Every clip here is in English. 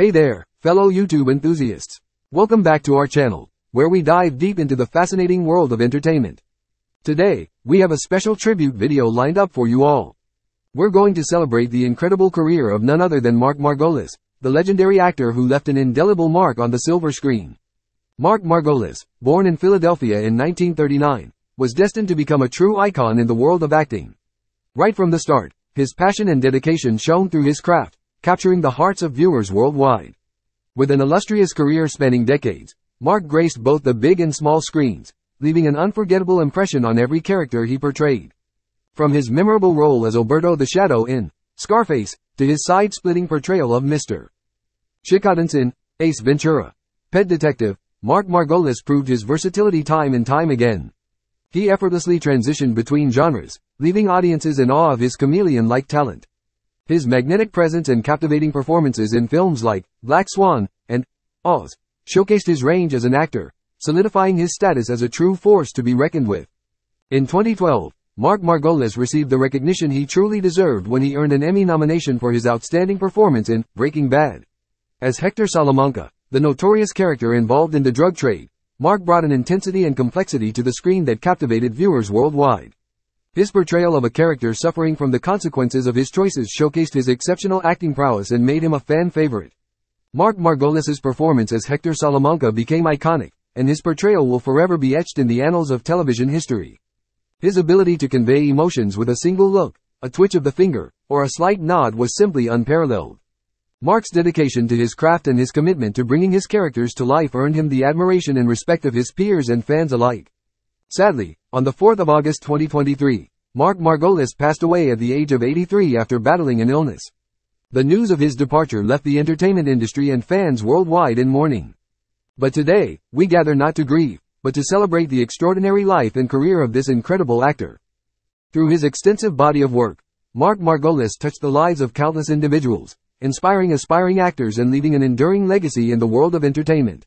Hey there, fellow YouTube enthusiasts. Welcome back to our channel, where we dive deep into the fascinating world of entertainment. Today, we have a special tribute video lined up for you all. We're going to celebrate the incredible career of none other than Mark Margolis, the legendary actor who left an indelible mark on the silver screen. Mark Margolis, born in Philadelphia in 1939, was destined to become a true icon in the world of acting. Right from the start, his passion and dedication shone through his craft, capturing the hearts of viewers worldwide. With an illustrious career spanning decades, Mark graced both the big and small screens, leaving an unforgettable impression on every character he portrayed. From his memorable role as Alberto the Shadow in Scarface, to his side-splitting portrayal of Mr. Chikudinson, Ace Ventura, Pet Detective, Mark Margolis proved his versatility time and time again. He effortlessly transitioned between genres, leaving audiences in awe of his chameleon-like talent. His magnetic presence and captivating performances in films like Black Swan and Oz showcased his range as an actor, solidifying his status as a true force to be reckoned with. In 2012, Mark Margolis received the recognition he truly deserved when he earned an Emmy nomination for his outstanding performance in Breaking Bad. As Hector Salamanca, the notorious character involved in the drug trade, Mark brought an intensity and complexity to the screen that captivated viewers worldwide. His portrayal of a character suffering from the consequences of his choices showcased his exceptional acting prowess and made him a fan favorite. Mark Margolis's performance as Hector Salamanca became iconic, and his portrayal will forever be etched in the annals of television history. His ability to convey emotions with a single look, a twitch of the finger, or a slight nod was simply unparalleled. Mark's dedication to his craft and his commitment to bringing his characters to life earned him the admiration and respect of his peers and fans alike. Sadly, on the 4th of August 2023, Mark Margolis passed away at the age of 83 after battling an illness. The news of his departure left the entertainment industry and fans worldwide in mourning. But today, we gather not to grieve, but to celebrate the extraordinary life and career of this incredible actor. Through his extensive body of work, Mark Margolis touched the lives of countless individuals, inspiring aspiring actors and leaving an enduring legacy in the world of entertainment.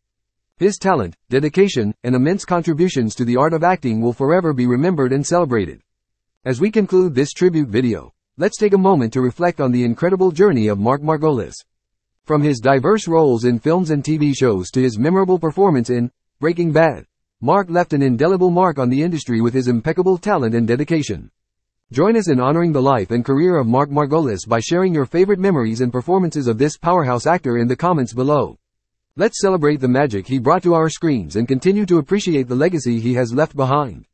His talent, dedication, and immense contributions to the art of acting will forever be remembered and celebrated. As we conclude this tribute video, let's take a moment to reflect on the incredible journey of Mark Margolis. From his diverse roles in films and TV shows to his memorable performance in Breaking Bad, Mark left an indelible mark on the industry with his impeccable talent and dedication. Join us in honoring the life and career of Mark Margolis by sharing your favorite memories and performances of this powerhouse actor in the comments below. Let's celebrate the magic he brought to our screens and continue to appreciate the legacy he has left behind.